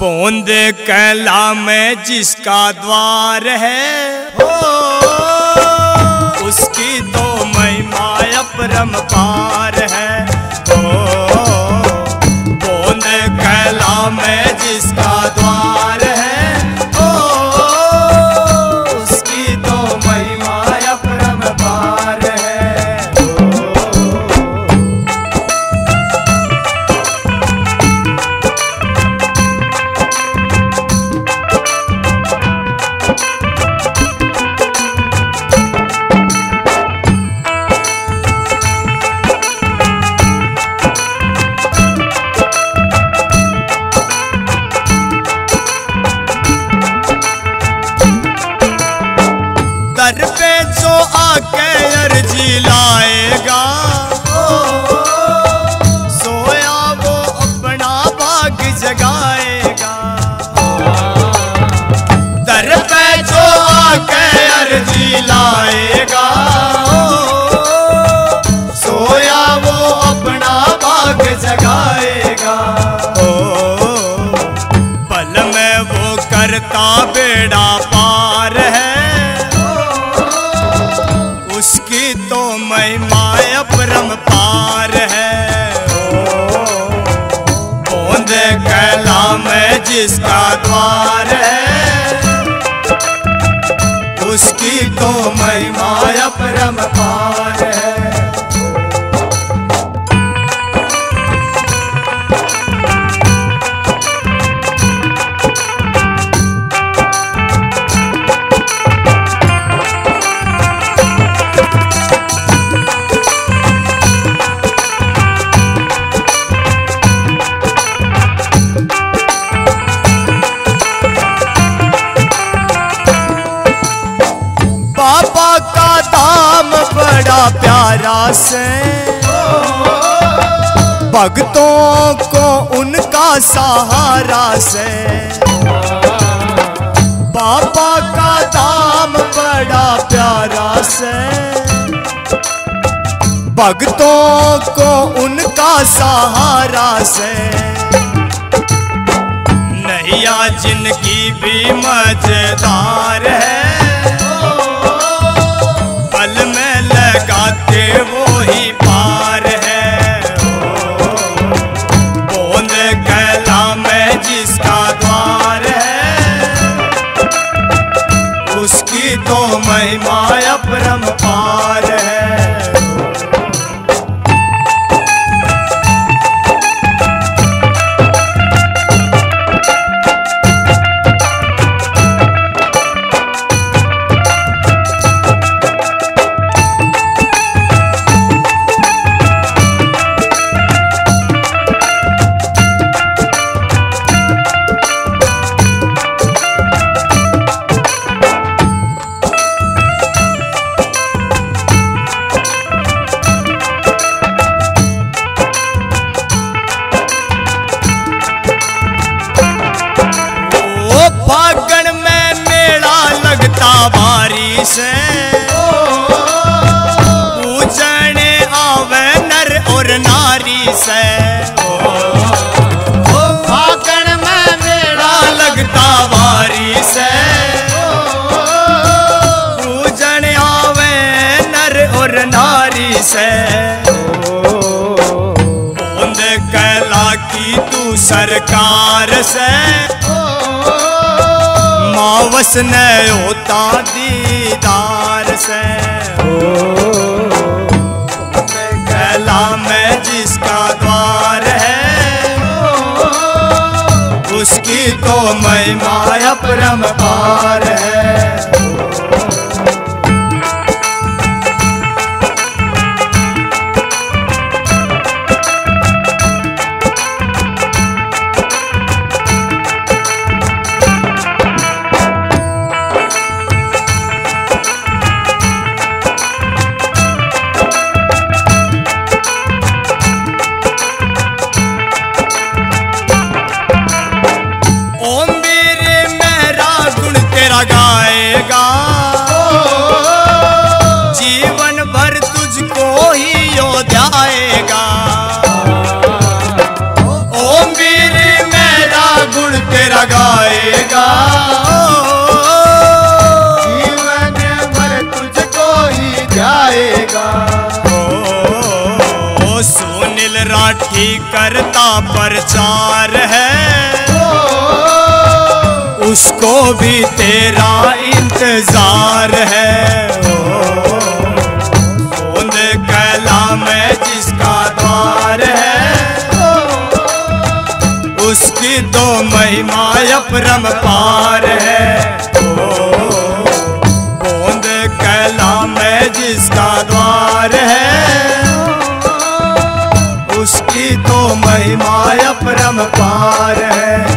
बूंद कैला में जिसका द्वार है हो उसकी तो महिमा अपरंपार है। हो बूंद कैला में जिसका द्वार लाएगा सोया वो अपना भाग जगाएगा। ओ पल में वो करता बेड़ा पार है उसकी तो महिमा अपरंपार है। बूंद कैला में जिसका द्वार है उसकी तो महिमा अपरंपार है। प्यारा से भक्तों को उनका सहारा से बाबा का दाम बड़ा प्यारा से भक्तों को उनका सहारा से नैया जिनकी भी मजेदार है लगाते वो ही पार है। बूंद कैला में जिसका द्वार है उसकी तो महिमा अपरंपार है। पूजने आवे नर और नारी से ओ फागण में मेला लगता बारी से पूजने आवे नर और नारी से। बूंद कैला की तू सरकार से मावस ने होता दीदार से। बूंद कैला में जिसका द्वार है उसकी तो महिमा अपरंपार है। गाएगा राठी करता प्रचार है, उसको भी तेरा इंतजार है। गोंद कला में जिसका द्वार है, उसकी तो महिमा अपरंपार है। गोंद कला में जिसका द्वार है, उसकी तो महिमा अपरंपार है।